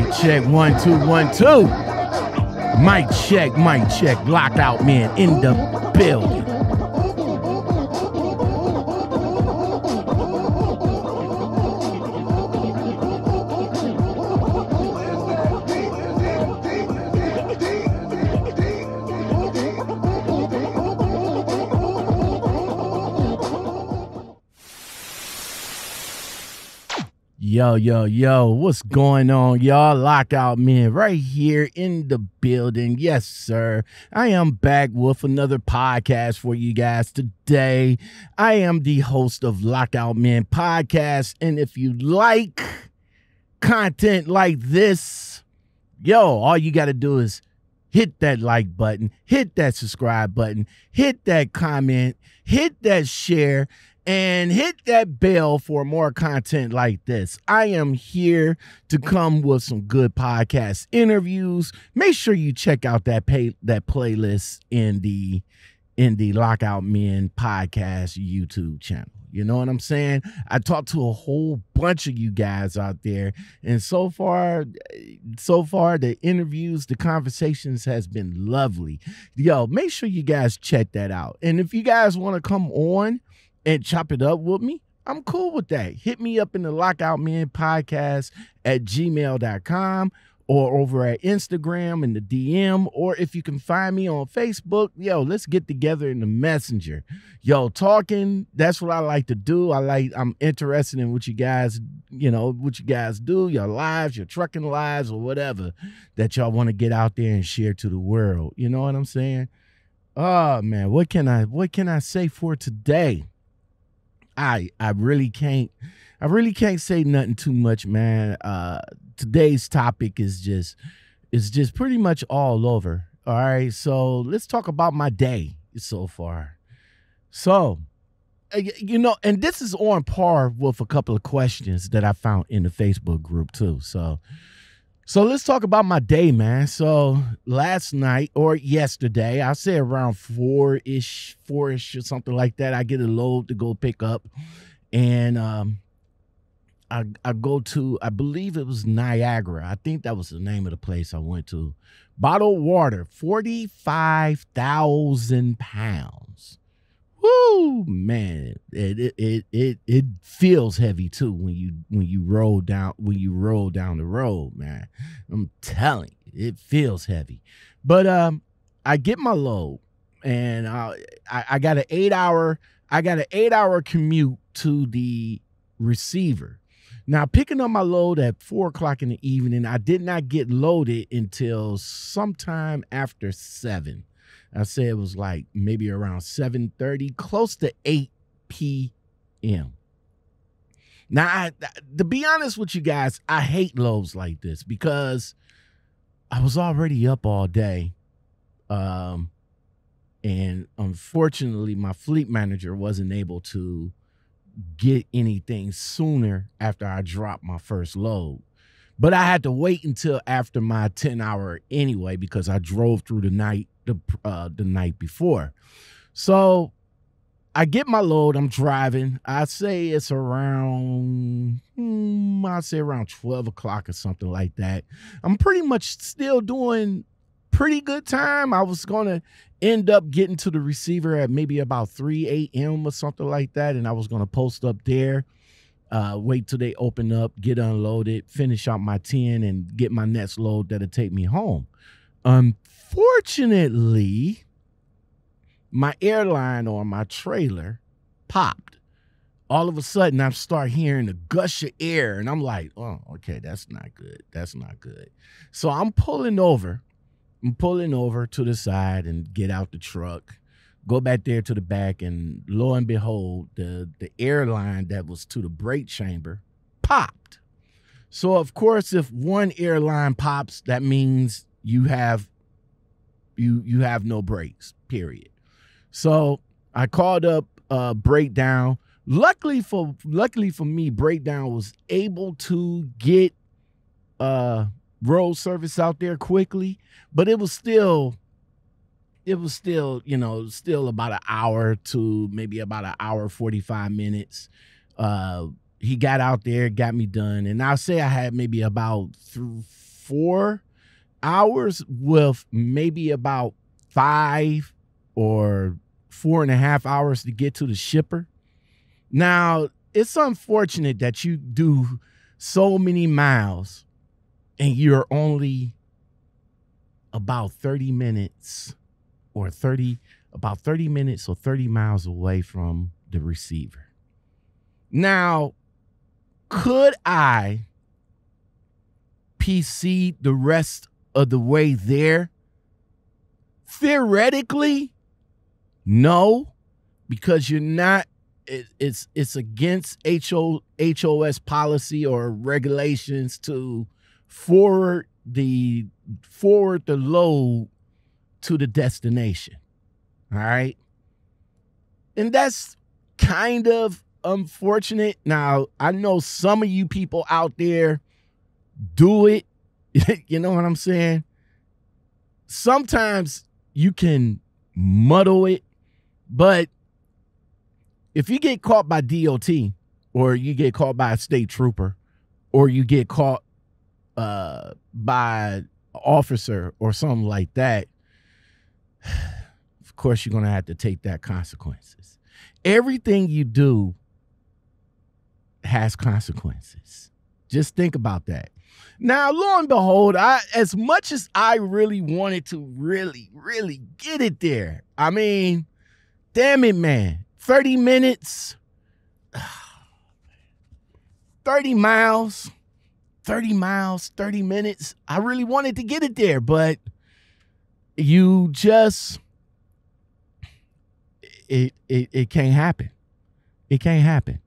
Mic check, 1 2 1 2. Mic check, mic check. Lockout Man in the building. Yo, yo, yo, what's going on, y'all? Lockout Men right here in the building. Yes, sir. I am back with another podcast for you guys today. I am the host of Lockout Men podcast. And if you like content like this, yo, all you got to do is hit that like button, hit that subscribe button, hit that comment, hit that share, and hit that bell for more content like this. I am here to come with some good podcast interviews. Make sure you check out that playlist in the Lockout Men podcast YouTube channel. You know what I'm saying? I talked to a whole bunch of you guys out there, and so far the interviews, the conversations has been lovely. Yo, make sure you guys check that out. And if you guys want to come on and chop it up with me, I'm cool with that. Hit me up in the Lockout Men podcast at gmail.com or over at Instagram in the DM, or if you can find me on Facebook, yo, let's get together in the Messenger. Yo, talking, that's what I like to do. I'm interested in what you guys, you know, what you guys do, your lives, your trucking lives, or whatever that y'all want to get out there and share to the world. You know what I'm saying? Oh man, what can I say for today? I really can't say nothing too much, man. Today's topic is just pretty much all over. All right, so let's talk about my day so far. So, you know, and this is on par with a couple of questions that I found in the Facebook group too. So let's talk about my day, man. So last night or yesterday, I say around four-ish or something like that, I get a load to go pick up, and I go to, I believe it was Niagara. I think that was the name of the place I went to. Bottled water, 45,000 pounds. Woo, man, it feels heavy too when you roll down the road, man. I'm telling you, it feels heavy. But I get my load, and I got an 8 hour commute to the receiver. Now, picking up my load at 4 o'clock in the evening, I did not get loaded until sometime after 7. I said it was like maybe around 7:30, close to 8 p.m. Now, to be honest with you guys, I hate loads like this because I was already up all day. And unfortunately, my fleet manager wasn't able to get anything sooner after I dropped my first load. But I had to wait until after my 10-hour anyway because I drove through the night the night before. So I get my load. I'm driving. I say it's around, I say around 12 o'clock or something like that. I'm pretty much still doing pretty good time. I was going to end up getting to the receiver at maybe about 3 a.m. or something like that, and I was going to post up there, wait till they open up, get unloaded, finish out my 10, and get my next load that'll take me home. Unfortunately, my airline on my trailer popped. All of a sudden, I start hearing a gush of air, and I'm like, oh, okay, that's not good. That's not good. So I'm pulling over. I'm pulling over to the side and get out the truck, go back there to the back, and lo and behold, the airline that was to the brake chamber popped. So, of course, if one airline pops, that means you have no brakes, period. So I called up Breakdown. Luckily for me, Breakdown was able to get road service out there quickly, but it was still, you know, still about an hour to maybe about an hour 45 minutes. He got out there, got me done, and I'll say I had maybe about 4 hours with maybe about 5 or 4.5 hours to get to the shipper. Now, it's unfortunate that you do so many miles and you're only about 30 minutes or 30 miles away from the receiver. Now, could I PC the rest of the way there? Theoretically, no, because you're not, it's against HOS policy or regulations to forward the load to the destination. All right. And that's kind of unfortunate. Now, I know some of you people out there do it. You know what I'm saying? Sometimes you can muddle it, but if you get caught by DOT or you get caught by a state trooper or you get caught by an officer or something like that, of course, you're going to have to take that consequences. Everything you do has consequences. Just think about that. Now, lo and behold, as much as I really wanted to really get it there, I mean, damn it, man, 30 minutes, 30 miles, 30 miles, 30 minutes. I really wanted to get it there, but you just, it can't happen. It can't happen.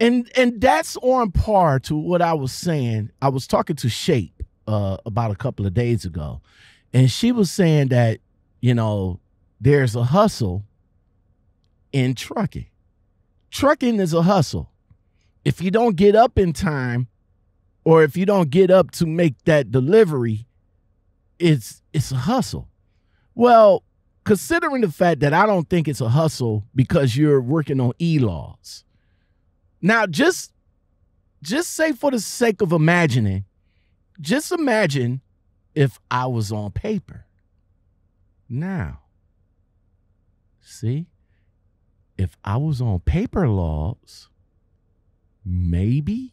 And that's on par to what I was saying. I was talking to Shape about a couple of days ago, and she was saying that, you know, there's a hustle in trucking. Trucking is a hustle. If you don't get up in time or if you don't get up to make that delivery, it's a hustle. Well, considering the fact that I don't think it's a hustle because you're working on e-laws. Now, just say for the sake of imagining, just imagine if I was on paper. Now, see, if I was on paper laws, maybe.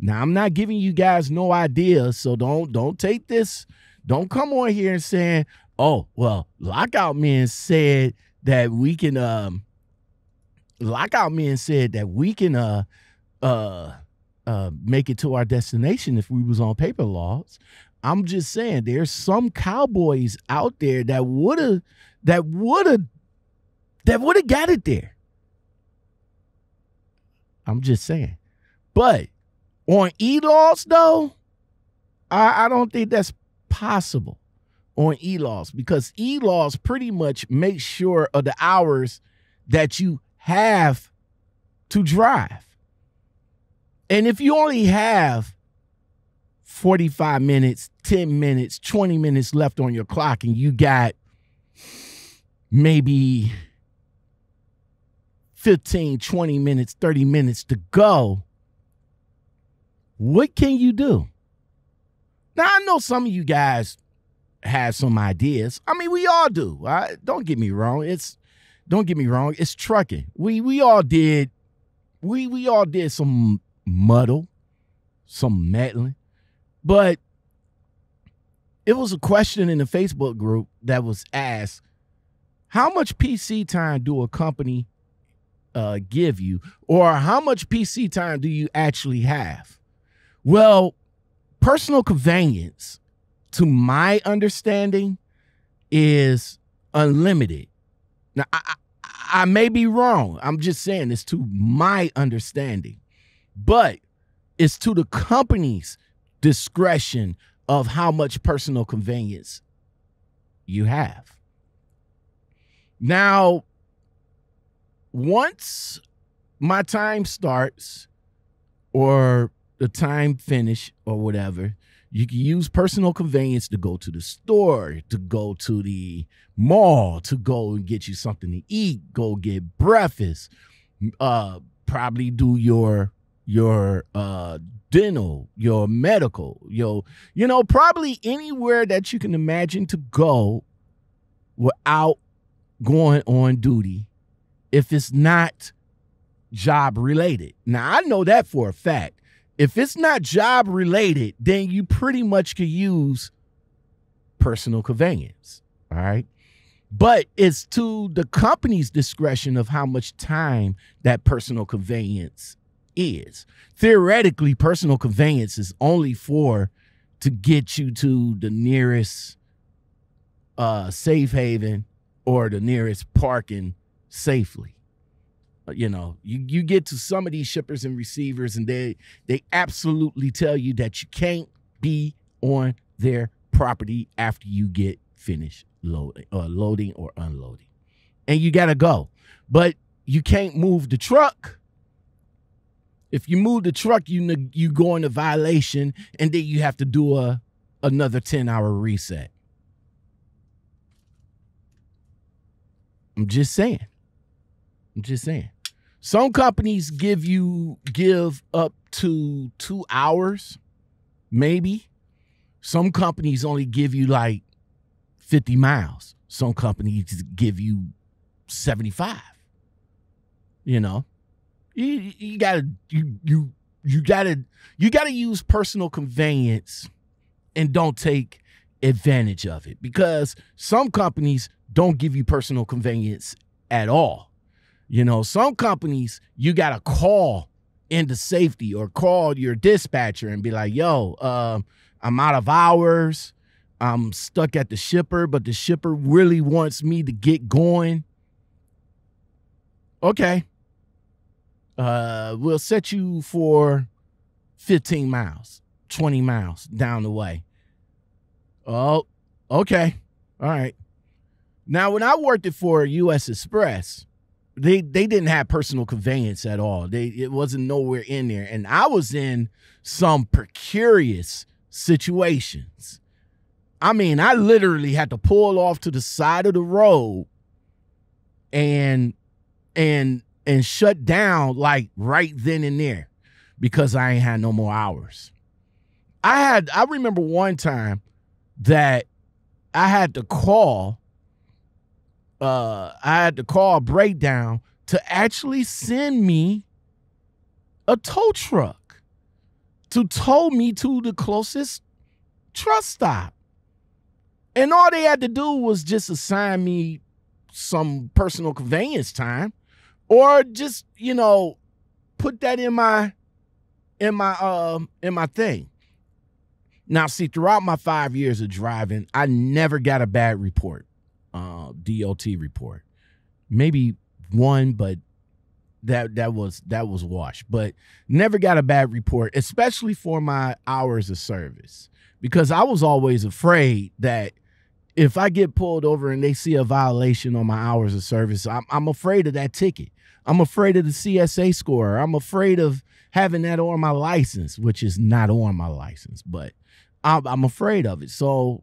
Now, I'm not giving you guys no ideas, so don't take this. Don't come on here and saying, oh, well, Lockout Men said that we can Lockout Men said that we can make it to our destination if we was on paper laws. I'm just saying there's some cowboys out there that would have got it there. I'm just saying. But on e-laws though, I don't think that's possible on e-laws, because e-laws pretty much make sure of the hours that you have to drive. And if you only have 45 minutes, 10 minutes, 20 minutes left on your clock, and you got maybe 15, 20 minutes, 30 minutes to go, what can you do? Now, I know some of you guys have some ideas. I mean, we all do. Don't get me wrong. Don't get me wrong, it's trucking. We all did some muddle, some meddling. But it was a question in the Facebook group that was asked, how much PC time do a company give you? Or how much PC time do you actually have? Well, personal conveyance, to my understanding, is unlimited. Now, I may be wrong. I'm just saying it's to my understanding, but it's to the company's discretion of how much personal conveyance you have. Now, once my time starts or the time finish or whatever, you can use personal conveyance to go to the store, to go to the mall, to go and get you something to eat, go get breakfast, probably do your your dental, your medical, your, you know, probably anywhere that you can imagine to go without going on duty if it's not job related. Now, I know that for a fact. If it's not job related, then you pretty much could use personal conveyance. All right. But it's to the company's discretion of how much time that personal conveyance is. Theoretically, personal conveyance is only for to get you to the nearest safe haven or the nearest parking safely. You know, you get to some of these shippers and receivers and they absolutely tell you that you can't be on their property after you get finished loading or unloading, and you gotta go. But you can't move the truck. If you move the truck, you go into violation, and then you have to do another 10-hour reset. I'm just saying. I'm just saying. Some companies give up to 2 hours, maybe. Some companies only give you like 50 miles. Some companies give you 75. You know. You gotta use personal conveyance and don't take advantage of it, because some companies don't give you personal conveyance at all. You know, some companies you gotta call into safety or call your dispatcher and be like, "Yo, I'm out of hours. I'm stuck at the shipper, but the shipper really wants me to get going." Okay. We'll set you for 15 miles, 20 miles down the way. Oh, okay. All right. Now, when I worked it for U.S. Express, they didn't have personal conveyance at all. It wasn't nowhere in there. And I was in some precarious situations. I mean, I literally had to pull off to the side of the road and shut down like right then and there because I ain't had no more hours. I remember one time that I had to call breakdown to actually send me a tow truck to tow me to the closest truck stop. And all they had to do was just assign me some personal conveyance time. Or just, you know, put that in my thing. Now, see, throughout my 5 years of driving, I never got a bad report, DOT report. Maybe one, but that was washed. But never got a bad report, especially for my hours of service, because I was always afraid that if I get pulled over and they see a violation on my hours of service, I'm afraid of that ticket. I'm afraid of the CSA score. I'm afraid of having that on my license, which is not on my license, but I'm afraid of it. So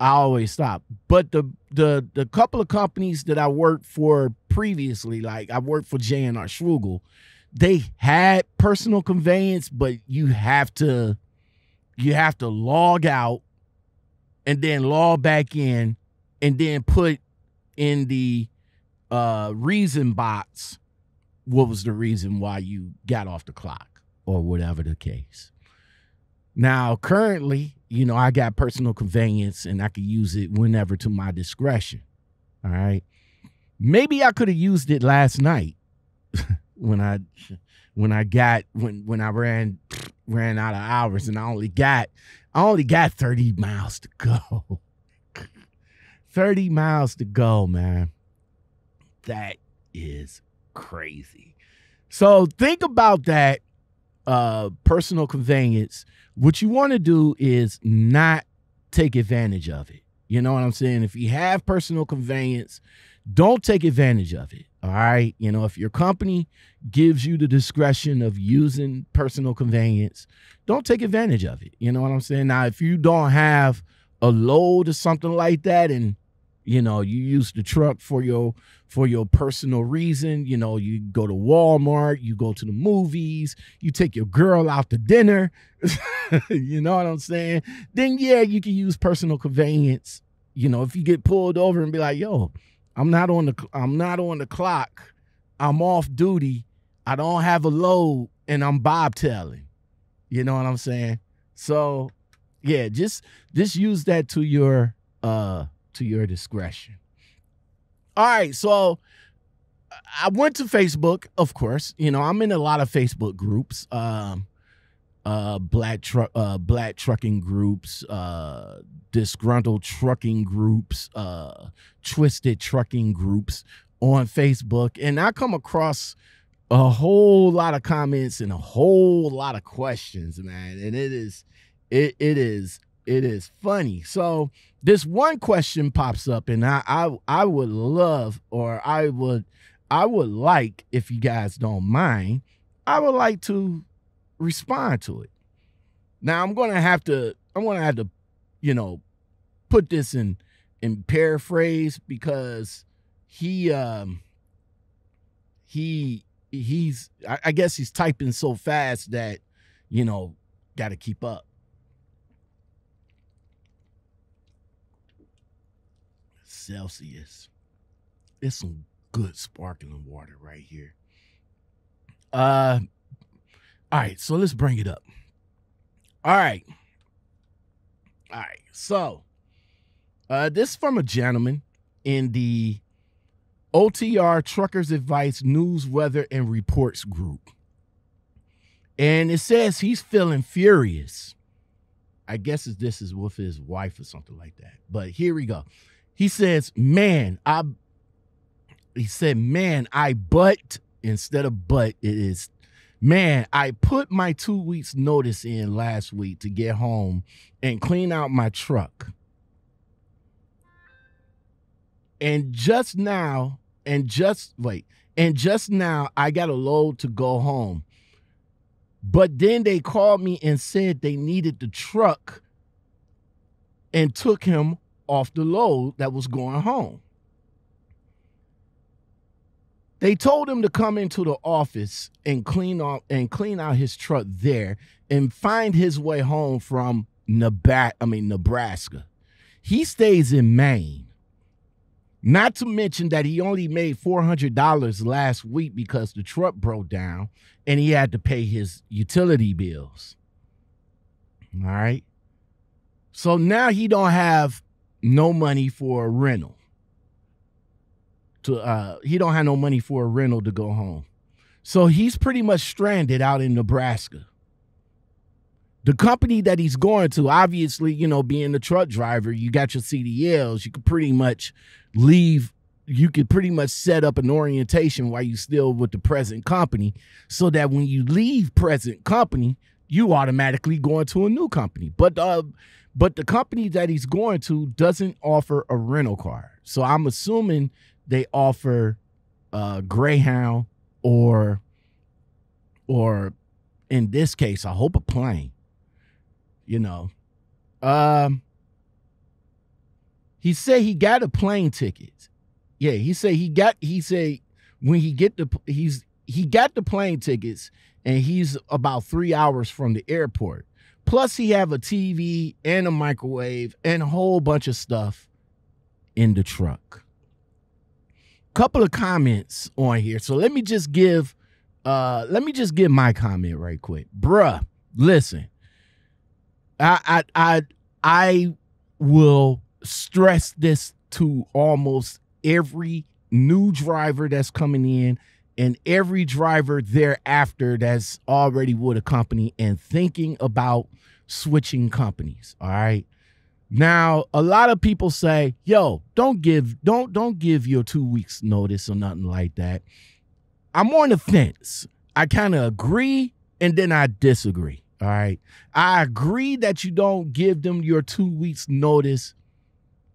I always stop. But the couple of companies that I worked for previously, like I worked for J&R, they had personal conveyance, but you have to log out and then log back in, and then put in the reason box what was the reason why you got off the clock or whatever the case. Now, currently, you know, I got personal conveyance and I can use it whenever to my discretion, all right? Maybe I could have used it last night when I ran out of hours and I only got 30 miles to go. 30 miles to go, man. That is crazy. So think about that personal conveyance. What you want to do is not take advantage of it. You know what I'm saying? If you have personal conveyance, don't take advantage of it. All right. You know, if your company gives you the discretion of using personal conveyance, don't take advantage of it. You know what I'm saying? Now, if you don't have a load or something like that, and You know, you use the truck for your personal reason. You know, you go to Walmart, you go to the movies, you take your girl out to dinner. You know what I'm saying? Then, yeah, you can use personal conveyance. You know, if you get pulled over and be like, yo, I'm not on the clock. I'm off duty. I don't have a load and I'm bobtailing. You know what I'm saying? So, yeah, just use that to your to your discretion. All right, so I went to Facebook, of course. You know, I'm in a lot of Facebook groups, black trucking groups, disgruntled trucking groups, twisted trucking groups on Facebook, and I come across a whole lot of comments and a whole lot of questions, man, and it is funny. So this one question pops up, and I would love, or I would like, if you guys don't mind, I would like to respond to it. Now I'm gonna have to, you know, put this in paraphrase, because he's I guess he's typing so fast that, you know, gotta keep up. Celsius. It's some good sparkling water right here. All right, so let's bring it up. All right. So, this is from a gentleman in the OTR Truckers Advice News, Weather, and Reports group. And it says he's feeling furious. I guess this is with his wife or something like that. But here we go. He says, man, I put my 2 weeks notice in last week to get home and clean out my truck. And just now I got a load to go home. But then they called me and said they needed the truck and took him off the load that was going home. They told him to come into the office and clean out his truck there and find his way home from Nebraska. He stays in Maine. Not to mention that he only made $400 last week because the truck broke down and he had to pay his utility bills. All right. So now he don't have no money for a rental. He don't have no money for a rental to go home. So he's pretty much stranded out in Nebraska. The company that he's going to, obviously, you know, being a truck driver, you got your CDLs. You could pretty much set up an orientation while you're still with the present company, so that when you leave present company, you automatically going to a new company. But the company that he's going to doesn't offer a rental car. So I'm assuming they offer Greyhound or in this case, I hope a plane, you know. He said he got a plane ticket. Yeah, he got the plane tickets and he's about 3 hours from the airport. Plus, he have a TV and a microwave and a whole bunch of stuff in the truck. Couple of comments on here. So let me just give my comment right quick. Bruh, listen. I will stress this to almost every new driver that's coming in and every driver thereafter that's already with a company and thinking about switching companies. All right. Now, a lot of people say, yo, don't give your 2 weeks notice or nothing like that. I'm on the fence. I kind of agree and then I disagree. All right. I agree that you don't give them your 2 weeks notice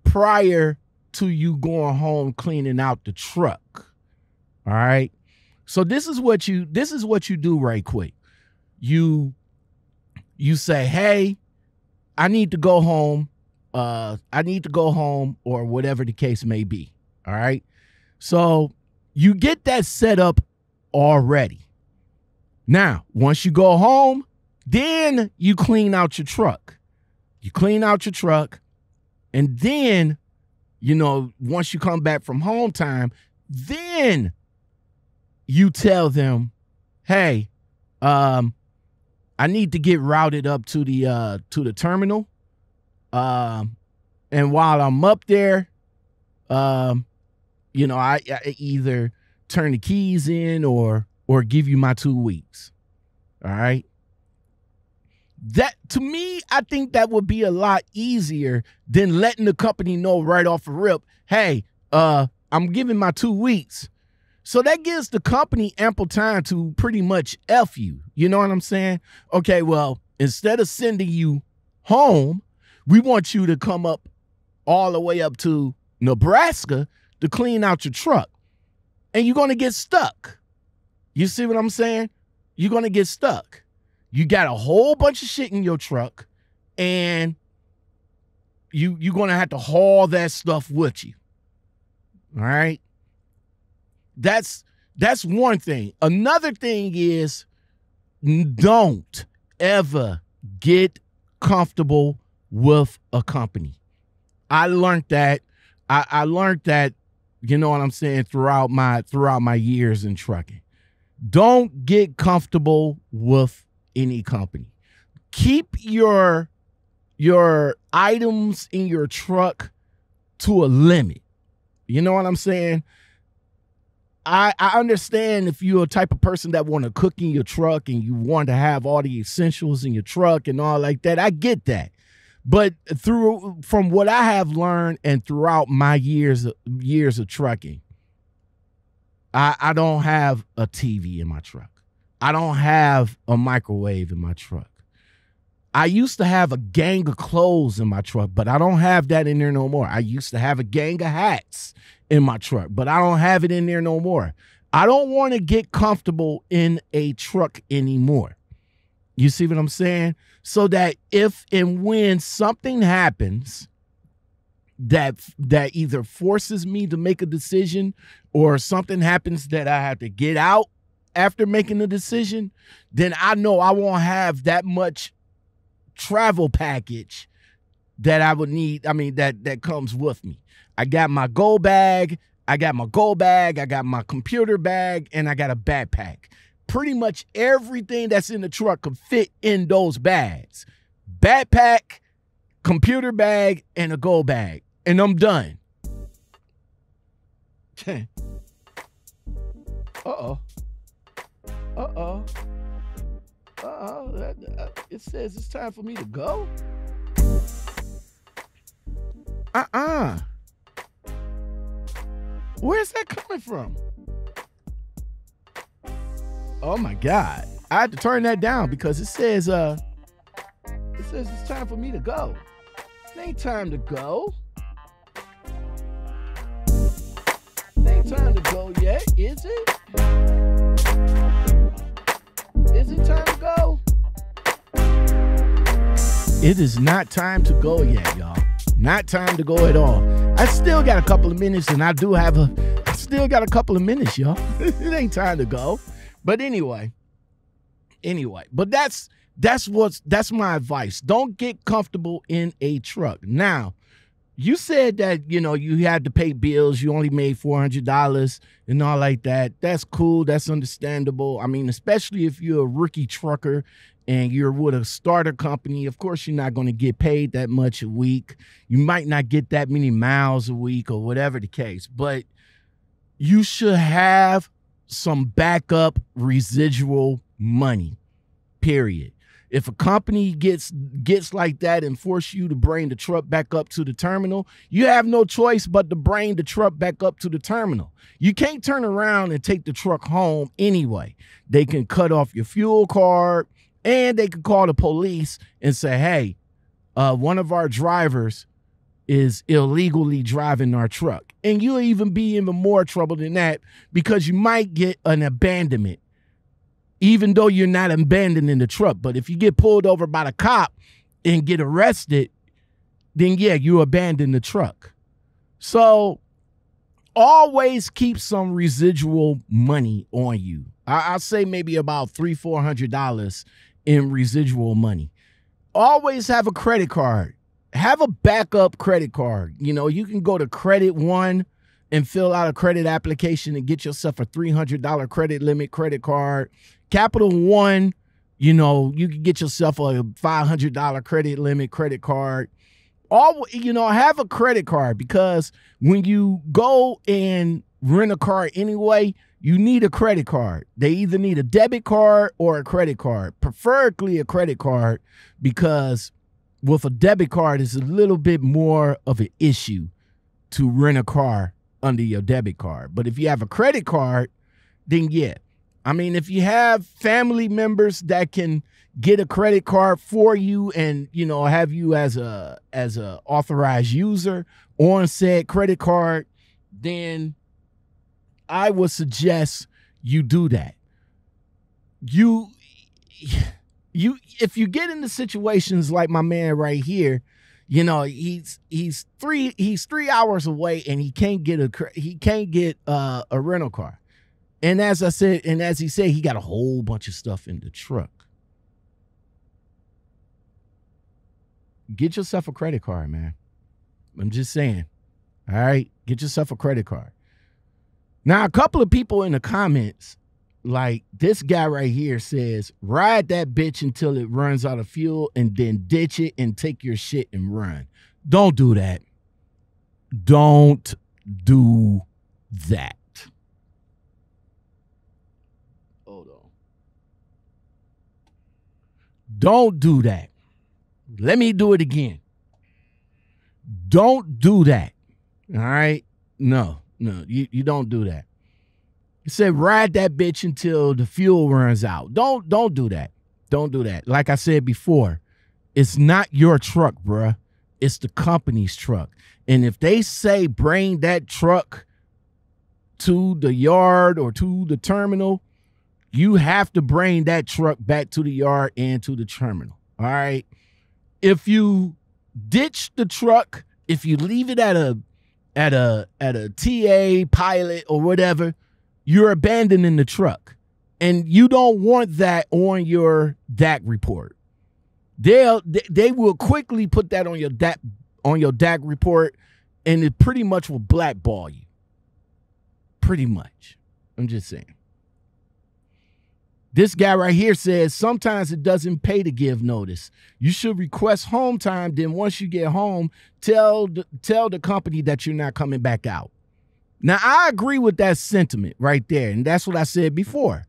prior to you going home, cleaning out the truck. All right. So this is what you do right quick. You say, hey, I need to go home. I need to go home or whatever the case may be. All right. So you get that set up already. Now, once you go home, then you clean out your truck. You clean out your truck. And then, you know, once you come back from home time, then you tell them, hey, I need to get routed up to the terminal. And while I'm up there, you know, I either turn the keys in or give you my 2 weeks. All right. That, to me, I think that would be a lot easier than letting the company know right off the rip, hey, I'm giving my 2 weeks. So that gives the company ample time to pretty much F you. You know what I'm saying? Okay, well, instead of sending you home, we want you to come up all the way up to Nebraska to clean out your truck. And you're going to get stuck. You see what I'm saying? You're going to get stuck. You got a whole bunch of shit in your truck, and you're going to have to haul that stuff with you. All right? That's one thing. Another thing is, don't ever get comfortable with a company. I learned that. I learned that, you know what I'm saying, throughout my years in trucking. Don't get comfortable with any company. Keep your items in your truck to a limit. You know what I'm saying? I understand if you're a type of person that want to cook in your truck and you want to have all the essentials in your truck and all like that. I get that. But from what I have learned and throughout my years of trucking, I don't have a TV in my truck. I don't have a microwave in my truck. I used to have a gang of clothes in my truck, but I don't have that in there no more. I used to have a gang of hats in my truck, but I don't have it in there no more. I don't want to get comfortable in a truck anymore. You see what I'm saying? So that if and when something happens that either forces me to make a decision or something happens that I have to get out after making a decision, then I know I won't have that much travel package that I would need. I mean, that comes with me. I got my go bag. I got my computer bag, and I got a backpack. Pretty much everything that's in the truck can fit in those bags. Backpack, computer bag, and a go bag. And I'm done. Uh-oh. Uh-oh. Uh-oh. It says it's time for me to go? Uh-uh. Where's that coming from? Oh my God. I had to turn that down because it says it's time for me to go. It ain't time to go. It ain't time to go yet, is it? Is it time to go? It is not time to go yet, y'all. Not time to go at all. I still got a couple of minutes, and I still got a couple of minutes, y'all. It ain't time to go. But anyway, but that's my advice. Don't get comfortable in a truck. Now, you said that, you know, you had to pay bills. You only made $400 and all like that. That's cool. That's understandable. I mean, especially if you're a rookie trucker and you're with a starter company, of course, you're not going to get paid that much a week. You might not get that many miles a week or whatever the case, but you should have some backup residual money, period. If a company gets like that and force you to bring the truck back up to the terminal, you have no choice but to bring the truck back up to the terminal. You can't turn around and take the truck home anyway. They can cut off your fuel card, and they can call the police and say, hey, one of our drivers is illegally driving our truck. And you'll even be in more trouble than that because you might get an abandonment, even though you're not abandoning the truck. But if you get pulled over by the cop and get arrested, then yeah, you abandon the truck. So always keep some residual money on you. I say maybe about $300-400 in residual money. Always have a credit card. Have a backup credit card. You know, you can go to Credit One and fill out a credit application and get yourself a $300 credit limit credit card. Capital One, you know, you can get yourself a $500 credit limit credit card. All, you know, have a credit card, because when you go and rent a car anyway, you need a credit card. They either need a debit card or a credit card, preferably a credit card, because with a debit card, it's a little bit more of an issue to rent a car under your debit card. But if you have a credit card, then yeah. I mean, if you have family members that can get a credit card for you and, you know, have you as a authorized user on said credit card, then I would suggest you do that. You if you get into situations like my man right here, you know, he's three hours away and he can't get a rental car. And as I said, and as he said, he got a whole bunch of stuff in the truck. Get yourself a credit card, man. I'm just saying. All right, get yourself a credit card. Now, a couple of people in the comments, like this guy right here says, ride that bitch until it runs out of fuel and then ditch it and take your shit and run. Don't do that. Don't do that. Hold on. Don't do that. Let me do it again. Don't do that. All right? No, you don't do that. It said ride that bitch until the fuel runs out. Don't do that. Don't do that. Like I said before, it's not your truck, bruh. It's the company's truck. And if they say bring that truck to the yard or to the terminal, you have to bring that truck back to the yard and to the terminal. All right? If you ditch the truck, if you leave it at a TA, Pilot, or whatever, you're abandoning the truck. And you don't want that on your DAC report. They will quickly put that on your DAC report, and it pretty much will blackball you. Pretty much. I'm just saying. This guy right here says, sometimes it doesn't pay to give notice. You should request home time. Then once you get home, tell the company that you're not coming back out. Now, I agree with that sentiment right there. And that's what I said before.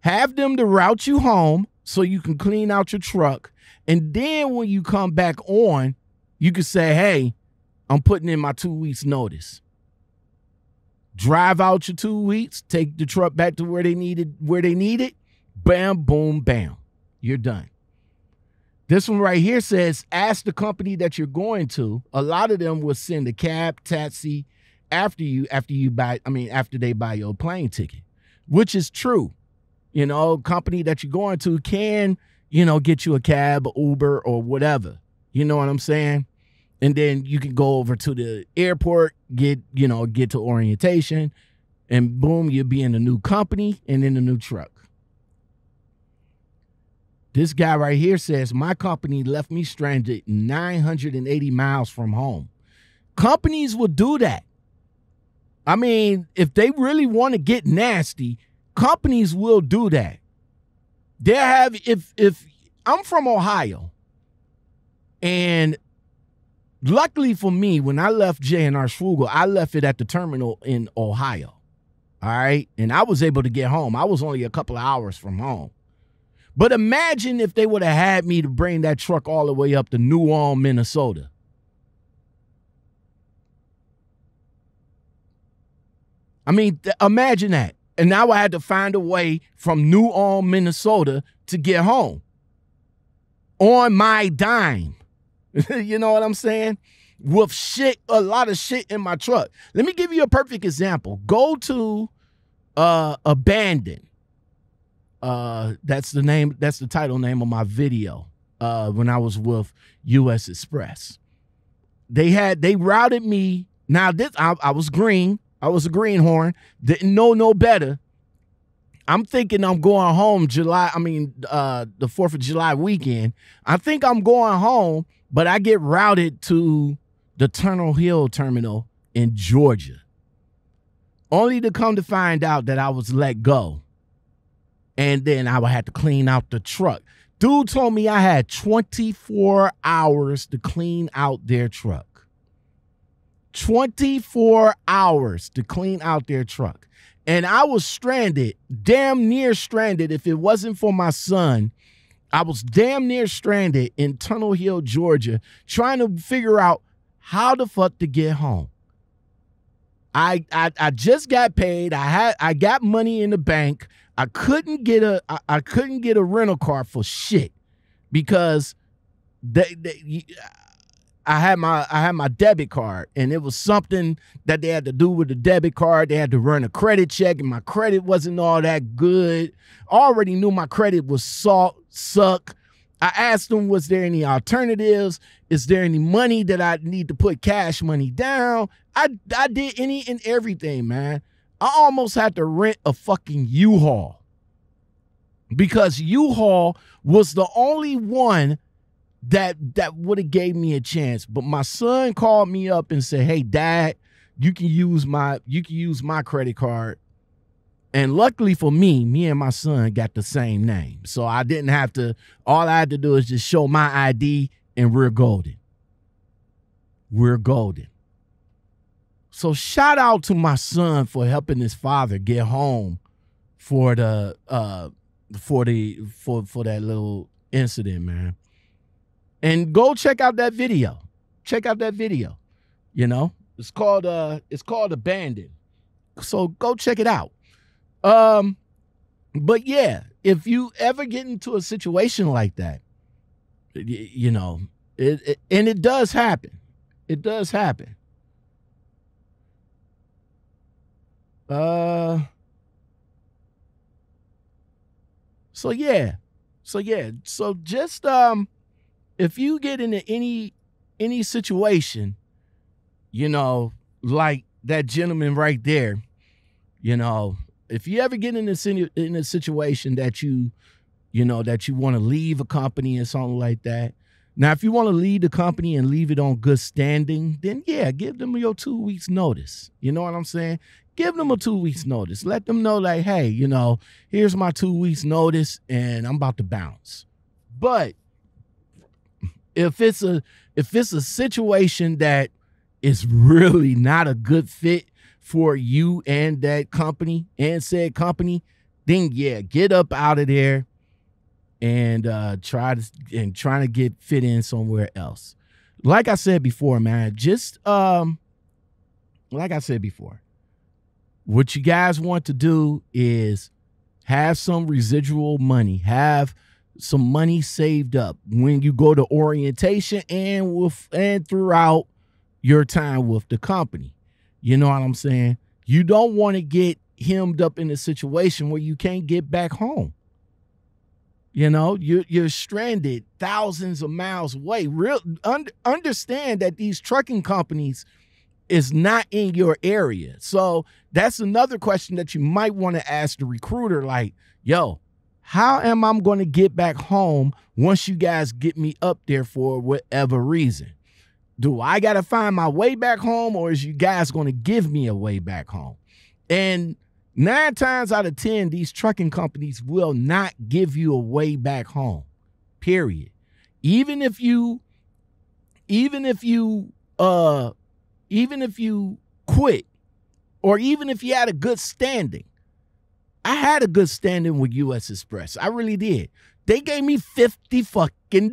Have them to route you home so you can clean out your truck. And then when you come back on, you can say, hey, I'm putting in my 2 weeks notice. Drive out your 2 weeks, take the truck back to where they need it, bam, boom, bam. You're done. This one right here says, ask the company that you're going to. A lot of them will send a cab, taxi after they buy your plane ticket, which is true. You know, company that you're going to can, you know, get you a cab, Uber, or whatever. You know what I'm saying? And then you can go over to the airport, get to orientation, and boom, you'll be in a new company and in a new truck. This guy right here says, my company left me stranded 980 miles from home. Companies will do that. I mean, if they really want to get nasty, companies will do that. They'll have, if I'm from Ohio, and luckily for me, when I left J&R Schwugel, I left it at the terminal in Ohio, all right? And I was able to get home. I was only a couple of hours from home. But imagine if they would have had me to bring that truck all the way up to New Ulm, Minnesota. I mean, imagine that. And now I had to find a way from New Ulm, Minnesota to get home on my dime. You know what I'm saying? With shit, a lot of shit in my truck. Let me give you a perfect example. Go to Abandon. That's the name. That's the title name of my video when I was with U.S. Express. They routed me. Now this I was green. I was a greenhorn. Didn't know no better. I'm thinking I'm going home the 4th of July weekend. I think I'm going home, but I get routed to the Tunnel Hill Terminal in Georgia. Only to come to find out that I was let go. And then I would have to clean out the truck. Dude told me I had 24 hours to clean out their truck. 24 hours to clean out their truck. And I was stranded, damn near stranded. If it wasn't for my son, I was damn near stranded in Tunnel Hill, Georgia, trying to figure out how the fuck to get home. I just got paid. I got money in the bank. I couldn't get a rental car for shit because I had my debit card, and it was something that they had to do with the debit card. They had to run a credit check, and my credit wasn't all that good. I already knew my credit was suck. I asked them, was there any alternatives? Is there any money that I need to put cash money down? I did any and everything, man. I almost had to rent a fucking U-Haul because U-Haul was the only one that would have gave me a chance. But my son called me up and said, hey, Dad, you can use my credit card. And luckily for me and my son got the same name. So I didn't have to, all I had to do is just show my ID and we're golden. We're golden. So shout out to my son for helping his father get home for that little incident, man. And go check out that video. Check out that video. You know, it's called Abandon. So go check it out. But yeah, if you ever get into a situation like that, you know, and it does happen. It does happen. So just, if you get into any situation, you know, like that gentleman right there, you know, if you ever get in a situation that you want to leave a company or something like that. Now, if you want to leave the company and leave it on good standing, then yeah, give them your 2 weeks notice. You know what I'm saying? Give them a 2 weeks notice. Let them know like, hey, you know, here's my 2 weeks notice and I'm about to bounce. But if it's a situation that is really not a good fit for you and that company and said company, then yeah, get up out of there and trying to get fit in somewhere else. Like I said before, man, just like I said before, what you guys want to do is have some residual money, have some money saved up when you go to orientation and throughout your time with the company. You know what I'm saying? You don't want to get hemmed up in a situation where you can't get back home. You know, you're stranded thousands of miles away. Understand that these trucking companies is not in your area. So that's another question that you might want to ask the recruiter, like, yo, how am I going to get back home once you guys get me up there for whatever reason? Do I got to find my way back home, or is you guys going to give me a way back home? And 9 times out of 10, these trucking companies will not give you a way back home, period. Even if you quit, or even if you had a good standing. I had a good standing with U.S. Express. I really did. They gave me $50 fucking.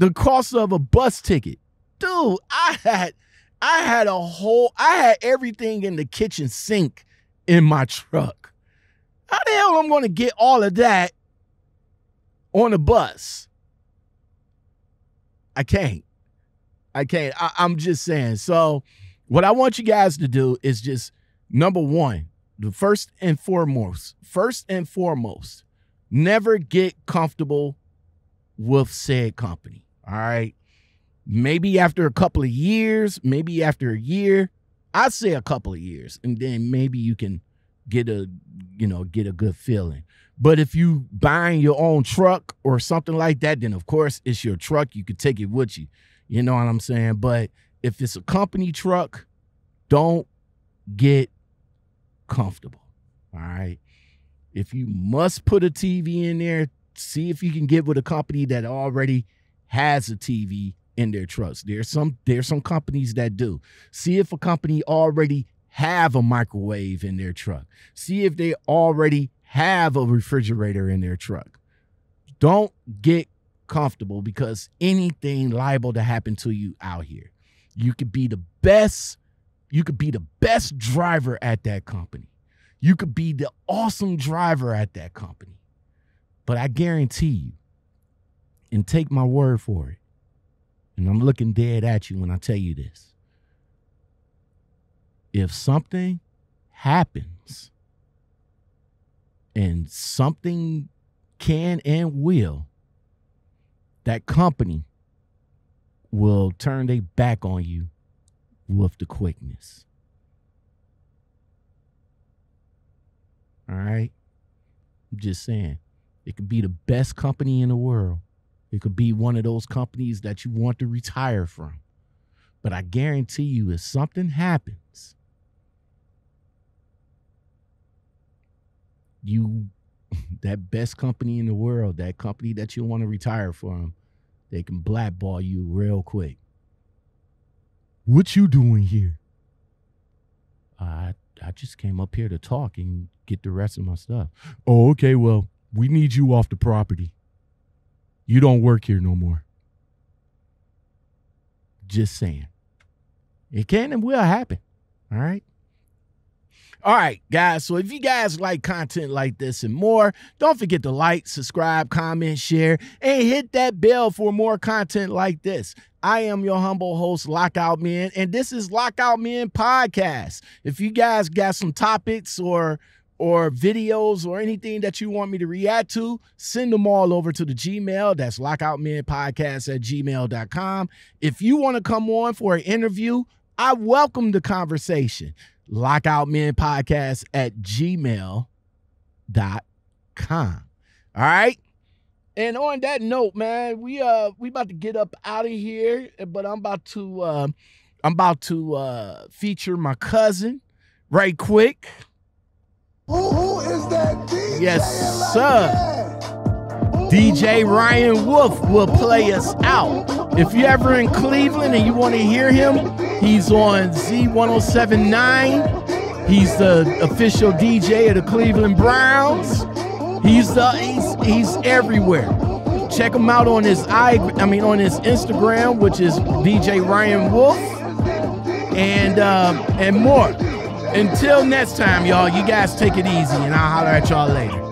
The cost of a bus ticket. Dude, I had everything in the kitchen sink in my truck. How the hell I'm going to get all of that on a bus? I can't. I can't. I'm just saying. So what I want you guys to do is just, number one, first and foremost, never get comfortable with said company. All right. maybe after a couple of years, maybe after a year. I'd say a couple of years, and then maybe you can get a good feeling. But if you buying your own truck or something like that, then of course it's your truck. You could take it with you. You know what I'm saying? But if it's a company truck, don't get comfortable. All right. If you must put a TV in there, see if you can get with a company that already has a TV in their trucks. There's some companies that do. See if a company already have a microwave in their truck. See if they already have a refrigerator in their truck. Don't get comfortable, because anything liable to happen to you out here. You could be the best. You could be the best driver at that company. You could be the awesome driver at that company. But I guarantee you, and take my word for it, and I'm looking dead at you when I tell you this, if something happens, and something can and will, that company will turn their back on you with the quickness. All right? I'm just saying, it could be the best company in the world. It could be one of those companies that you want to retire from. But I guarantee you, if something happens, that best company in the world, that company that you want to retire from, they can blackball you real quick. What you doing here? I just came up here to talk and get the rest of my stuff. Oh, okay, well, we need you off the property. You don't work here no more. Just saying. It can and will happen. All right? All right, guys. So if you guys like content like this and more, don't forget to like, subscribe, comment, share, and hit that bell for more content like this. I am your humble host, Lockout Men, and this is Lockout Men Podcast. If you guys got some topics or videos or anything that you want me to react to, send them all over to the Gmail. That's lockoutmenpodcast@gmail.com. If you want to come on for an interview, I welcome the conversation. lockoutmenpodcast@gmail.com. All right? And on that note, man, we about to get up out of here, but I'm about to feature my cousin right quick. Who is that DJ? Yes, sir. DJ Ryan Wolf will play us out. If you're ever in Cleveland and you want to hear him, he's on Z1079. He's the official DJ of the Cleveland Browns. He's everywhere. Check him out on his Instagram, which is DJ Ryan Wolf, and more. Until next time, y'all, you guys take it easy, and I'll holler at y'all later.